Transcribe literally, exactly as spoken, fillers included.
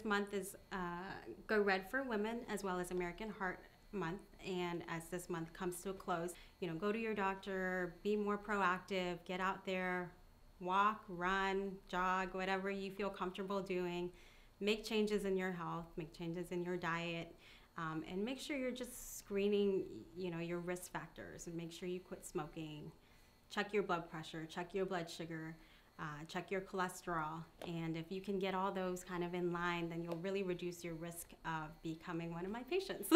this month is uh, Go Red for Women, as well as American Heart Month. And as this month comes to a close, you know, go to your doctor, be more proactive, get out there, walk, run, jog, whatever you feel comfortable doing. Make changes in your health, make changes in your diet, um, and make sure you're just screening, you know, your risk factors, and make sure you quit smoking. Check your blood pressure, check your blood sugar, uh, check your cholesterol. And if you can get all those kind of in line, then you'll really reduce your risk of becoming one of my patients.